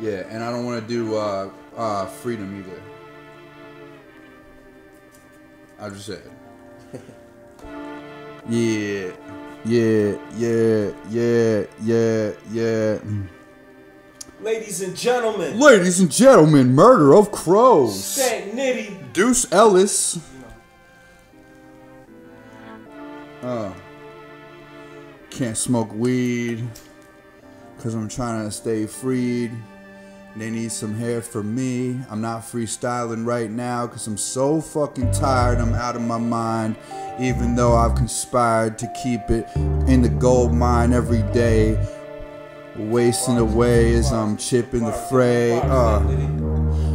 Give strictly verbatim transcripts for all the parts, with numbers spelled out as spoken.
Yeah, and I don't want to do uh, uh, freedom either. I just said. Yeah, yeah, yeah, yeah, yeah, yeah. Ladies and gentlemen. Ladies and gentlemen, Murder of Crows. Stank Nitty. Deuce Ellis. No. Uh, can't smoke weed because I'm trying to stay freed. They need some hair for me. I'm not freestyling right now because I'm so fucking tired. I'm out of my mind. Even though I've conspired to keep it in the gold mine every day. Wasting away as I'm chipping the fray. Uh,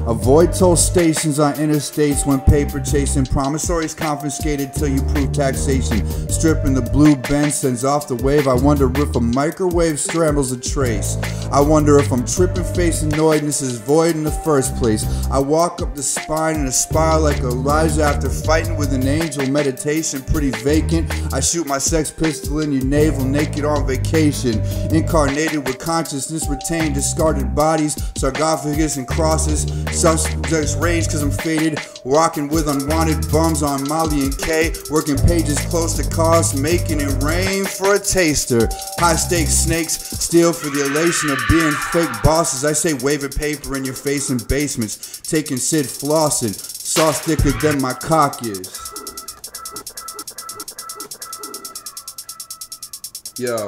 avoid toll stations on interstates when paper chasing. Promissories confiscated till you prove taxation. Stripping the blue bend sends off the wave. I wonder if a microwave scrambles a trace. I wonder if I'm tripping face annoyedness is void in the first place. I walk up the spine in a spiral like Elijah after fighting with an angel. Meditation pretty vacant. I shoot my sex pistol in your navel naked on vacation. Incarnated with consciousness retained, discarded bodies, sarcophagus and crosses, subjects rage cause I'm faded, rocking with unwanted bums on Molly and K, working pages close to cost, making it rain for a taster, high stakes snakes, steal for the elation of being fake bosses, I say waving paper in your face in basements, taking Sid Flossin, sauce thicker than my cock is. Yo.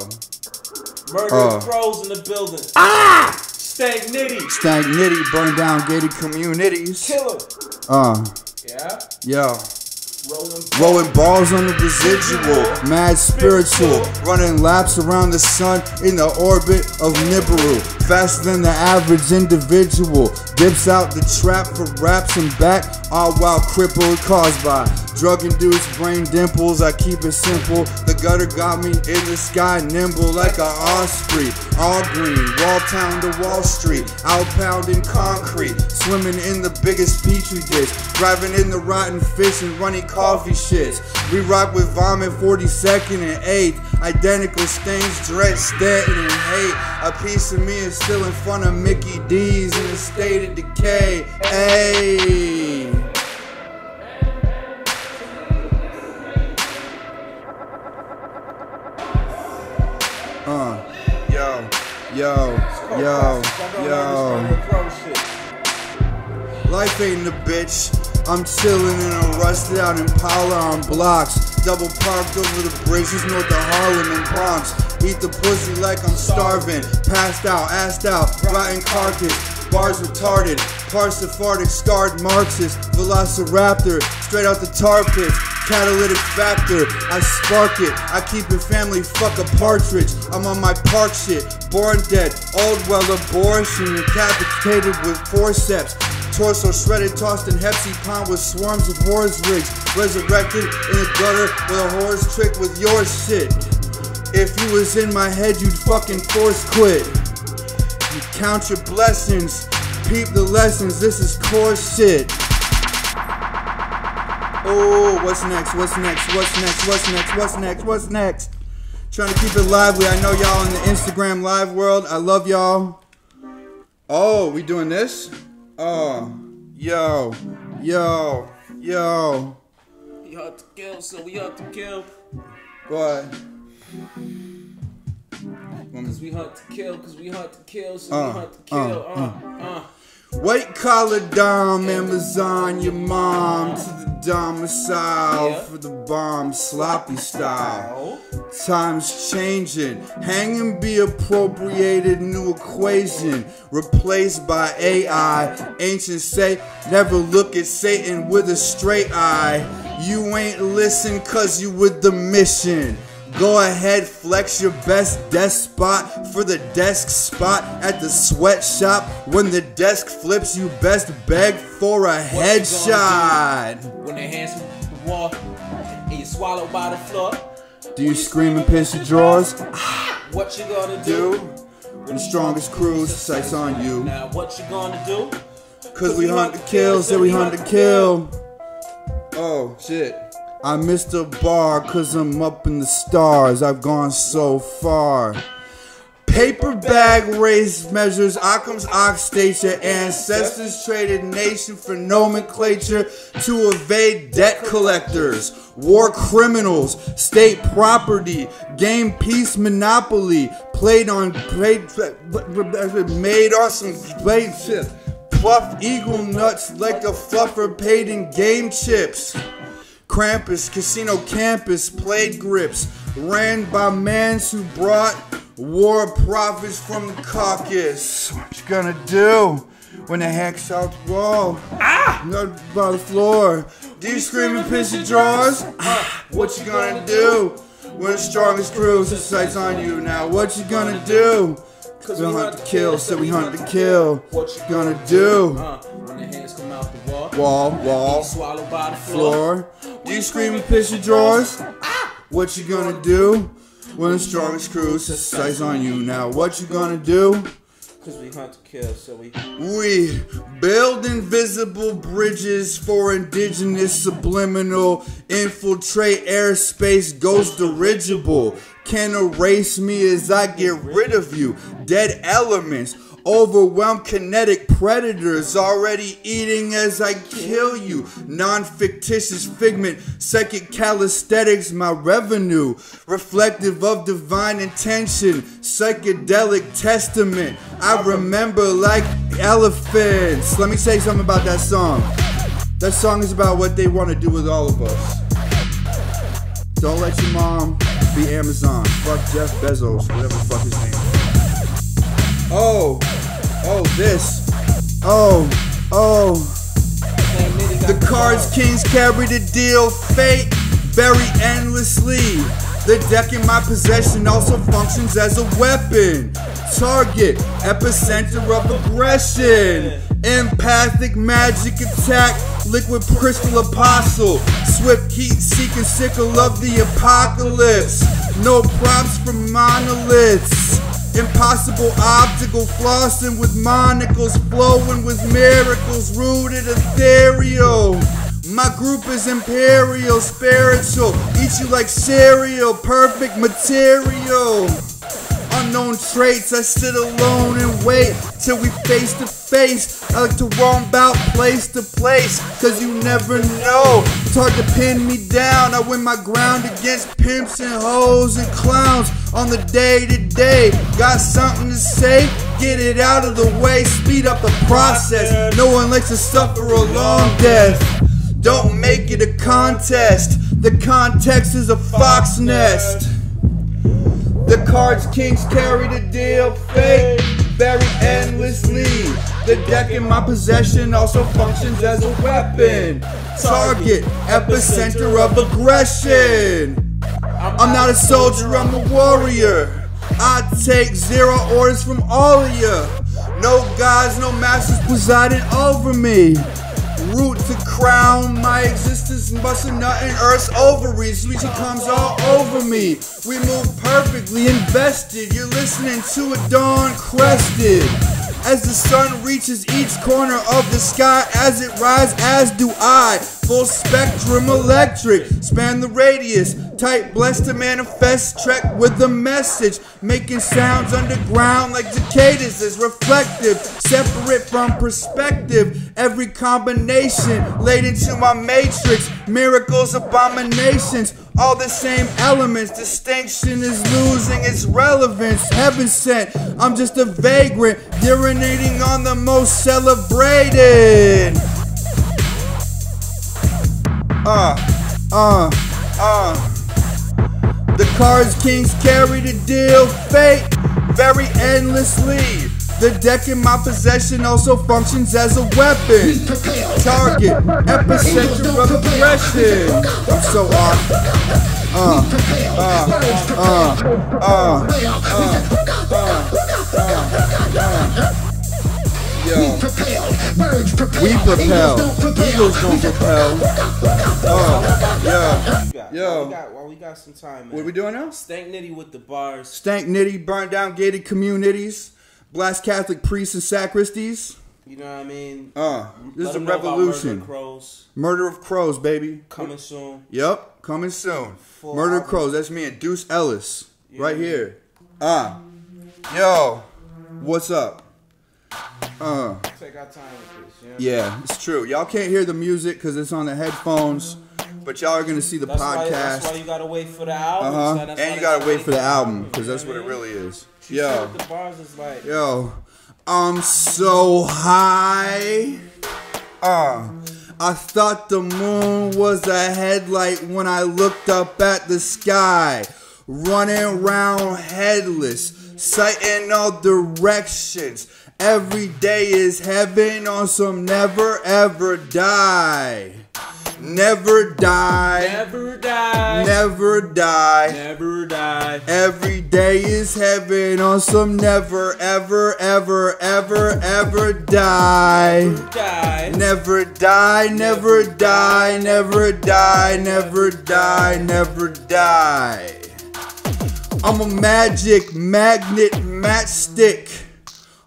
Murder uh, of Crows in the building. Ah! Stank Nitty. Stank Nitty, burn down gated communities. Killer. Uh. Yeah. Yo. Rolling, Rolling balls on the residual. Mad spiritual. Running laps around the sun in the orbit of Nibiru. Faster than the average individual. Dips out the trap for raps and back. All while crippled caused by drug-induced brain dimples, I keep it simple. The gutter got me in the sky, nimble like a osprey. All green, wall town to Wall Street, out pounding concrete, swimming in the biggest petri dish, driving in the rotten fish and running coffee shits. We rock with vomit, forty-second and eighth, identical stains, dread, Stanton and hate. A piece of me is still in front of Mickey D's in a state of decay. Ayy. Uh, yo, yo, yo, yo. Life ain't a bitch. I'm chillin' in a rusted out Impala on blocks. Double parked over the bridges north of Harlem and Bronx. Eat the pussy like I'm starving. Passed out, assed out, rotten carcass. Bars retarded. Parts Sephardic, scarred Marxist. Velociraptor, straight out the tar pit. Catalytic factor, I spark it, I keep it family, fuck a partridge, I'm on my park shit, born dead, old well abortion, decapitated with forceps, torso shredded, tossed in Hepsi pond with swarms of horse rigs, resurrected in a gutter with a horse trick with your shit, if you was in my head you'd fucking force quit, you count your blessings, peep the lessons, this is core shit. Oh, what's next? What's next? What's next? What's next? What's next? What's next? Trying to keep it lively. I know y'all in the Instagram live world. I love y'all. Oh, we doing this? Oh, yo, yo, yo. We ought to kill, so we ought to kill. What? Cause we ought to kill, cause we ought to kill, so uh, we ought to kill. Uh, uh. uh. uh. White collar dom, Amazon, your mom to the domicile yeah. For the bomb, sloppy style. Times changing, hang and be appropriated, new equation replaced by A I. Ancient say, never look at Satan with a straight eye. You ain't listen cause you with the mission. Go ahead, flex your best desk spot for the desk spot at the sweatshop. When the desk flips, you best beg for a headshot. When the hands from the wall and you swallowed by the floor. Do you scream and pinch your drawers? What you gonna do? When the strongest crew sights on you. Now what you gonna do? Cause we hunt to kill, say we hunt to kill. Oh, shit. I missed a bar cause I'm up in the stars, I've gone so far. Paper bag race measures Occam's ox stature. Ancestors traded nation for nomenclature to evade debt collectors, war criminals, state property, game peace monopoly, played on played made awesome played shit. Fluff eagle nuts like a fluffer paid in game chips. Krampus, casino campus, played grips, ran by mans who brought war profits from the caucus. What you gonna do when the hack's out the wall? Ah! Not by the floor. Do you scream and piss your drawers? Ah! What you gonna do when the strongest crew sets sights on you now? What you gonna do? Cause we, we hunt to kill, so we hunt to kill. What you gonna do? Uh, when the hands come out the wall, wall, wall, swallowed by the floor. Do you scream and piss your drawers? Ah! What you gonna do? When the strongest crew sets sights on you now. What you gonna do? Cause we hunt to kill, so we We build invisible bridges for indigenous subliminal. Infiltrate airspace, ghost dirigible. Can't erase me as I get rid of you. Dead elements overwhelm kinetic predators, already eating as I kill you. Non-fictitious figment, second calisthenics, my revenue. Reflective of divine intention, psychedelic testament. I remember like elephants. Let me say something about that song. That song is about what they want to do with all of us. Don't let your mom be Amazon. Fuck Jeff Bezos, whatever the fuck his name is. Oh, oh this, oh, oh. The cards kings carry the deal, fate very endlessly. The deck in my possession also functions as a weapon. Target, epicenter of aggression. Empathic magic attack, liquid crystal apostle. Swift heat seeking sickle of the apocalypse. No props from monoliths. Impossible optical flossing with monocles, flowing with miracles, rooted ethereal. My group is imperial, spiritual, eat you like cereal, perfect material. Unknown traits, I sit alone and wait till we face to face. I like to roam about place to place, cause you never know. It's hard to pin me down. I win my ground against pimps and hoes and clowns on the day to day. Got something to say? Get it out of the way, speed up the process. No one likes to suffer a long death. Don't make it a contest. The context is a fox nest. The cards kings carry the deal, fate very endlessly. The deck in my possession also functions as a weapon. Target, epicenter of aggression. I'm not a soldier, I'm a warrior. I take zero orders from all of ya. No gods, no masters presiding over me. Root to crown my existence, busting nut in earth's ovaries. She comes all over me. We move perfectly invested. You're listening to a dawn crested. As the sun reaches each corner of the sky, as it rises, as do I. Full spectrum electric, span the radius. Type blessed to manifest, trek with a message. Making sounds underground like cicadas is reflective. Separate from perspective, every combination laid into my matrix. Miracles, abominations, all the same elements. Distinction is losing its relevance. Heaven sent, I'm just a vagrant, urinating on the most celebrated. Uh, uh, uh. The cards kings carry the deal, fate very endlessly. The deck in my possession also functions as a weapon. Target, epicenter of aggression. I'm so off. Uh, uh, uh, uh, uh, uh, uh, uh. Yo. We propel, birds propel, we propel, eagles don't propel. Eagles don't propel. Oh, yeah. Yo. We got, well, we got some time, man. What are we doing now? Stank Nitty with the bars. Stank Nitty, burn down gated communities, blast Catholic priests and sacristies. You know what I mean? Uh, this is a revolution. Murder of Crows. Murder of Crows, baby. Coming soon. Yep, coming soon. Full Murder of Crows, that's me and Deuce Ellis. Yeah. Right here. Ah. Uh. Yo, what's up? Uh, Take our time with this, you know? Yeah, it's true. Y'all can't hear the music because it's on the headphones, but y'all are going to see the that's podcast. Why, that's why you got to wait for the album. Uh-huh. so that's and you got to wait for the album because that's what it really is. She yo, the bars is like, yo, I'm so high. Uh, I thought the moon was a headlight when I looked up at the sky. Running round headless, sight in all directions. Every day is heaven on some never ever die. Never die. Never die. Never die. Never die. Every day is heaven on some never ever ever ever ever die. Never die. Never die. Never die. Never die. Never die. I'm a magic magnet matchstick.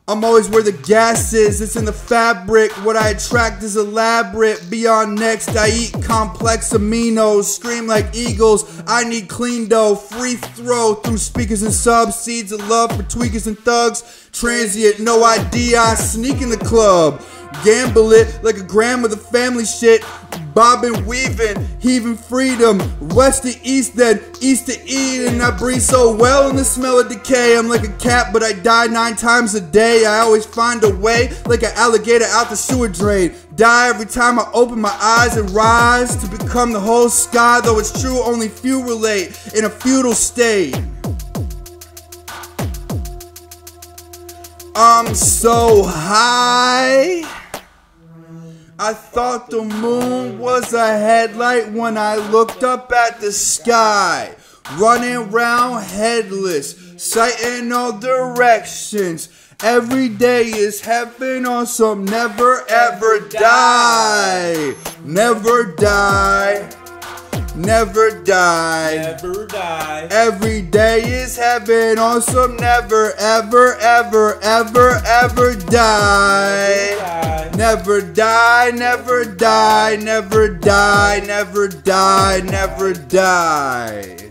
I'm always where the gas is, it's in the fabric. What I attract is elaborate. Beyond next, I eat complex aminos. Scream like eagles, I need clean dough. Free throw through speakers and subs. Seeds of love for tweakers and thugs. Transient, no I D, I sneak in the club. Gamble it like a gram of the family shit. Bobbing, weaving, heaving freedom. West to east then, east to Eden. I breathe so well in the smell of decay. I'm like a cat but I die nine times a day. I always find a way like an alligator out the sewer drain. Die every time I open my eyes and rise to become the whole sky. Though it's true only few relate in a feudal state. I'm so high. I thought the moon was a headlight when I looked up at the sky. Running round headless, sight in all directions. Every day is heaven on some never ever die. Never die. Never die. Never die. Every day is heaven on some never ever ever ever ever die. Never die. Never die. Never die. Never die. Never die.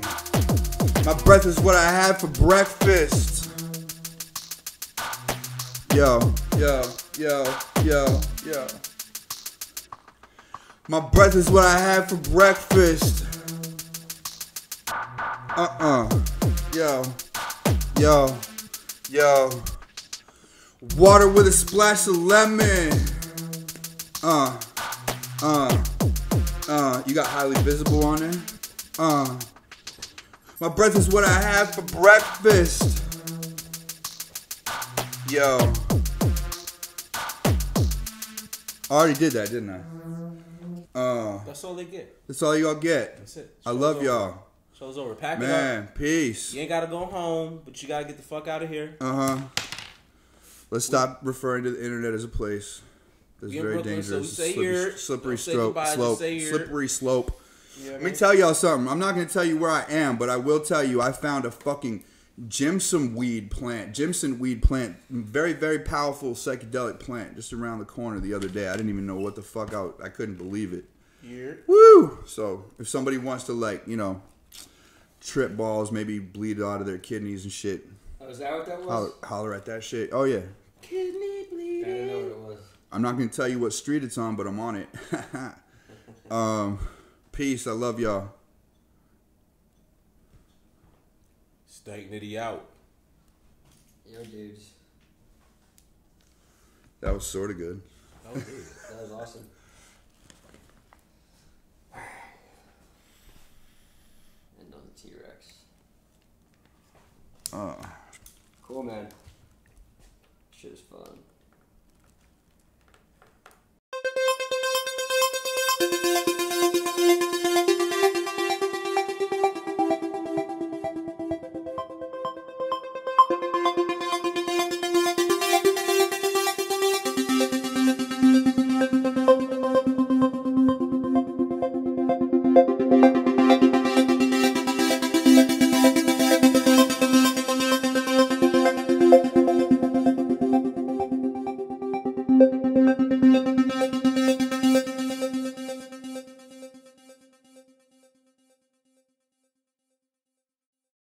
My breath is what I had for breakfast. Yo, yo, yo, yo, yo. My breath is what I had for breakfast. Uh-uh. Yo. Yo. Yo. Water with a splash of lemon. Uh. Uh. Uh. You got highly visible on there? Uh. My breath is what I had for breakfast. Yo. I already did that, didn't I? Uh, that's all they get. That's all y'all get. That's it. Show's I love y'all. Show's over. Pack Man, it up. Man, peace. You ain't got to go home, but you got to get the fuck out of here. Uh-huh. Let's we, stop referring to the internet as a place. That's very Brooklyn, dangerous. So slippery, slippery slope. slope slippery slope. You know Let I mean? me tell y'all something. I'm not going to tell you where I am, but I will tell you I found a fucking Jimson weed plant. Jimson weed plant. Very, very powerful psychedelic plant just around the corner the other day. I didn't even know what the fuck out. I, I couldn't believe it. Yeah. Woo! So if somebody wants to, like, you know, trip balls, maybe bleed out of their kidneys and shit. Oh, is that what that was? Holler, holler at that shit. Oh, yeah. Kidney bleeding. I didn't know what it was. I'm not going to tell you what street it's on, but I'm on it. um, peace. I love y'all. Stank Nitty out. Yo, dudes. That was sort of good. That was good. That was awesome. And on the T-Rex. Oh. Cool, man. Shit is fun.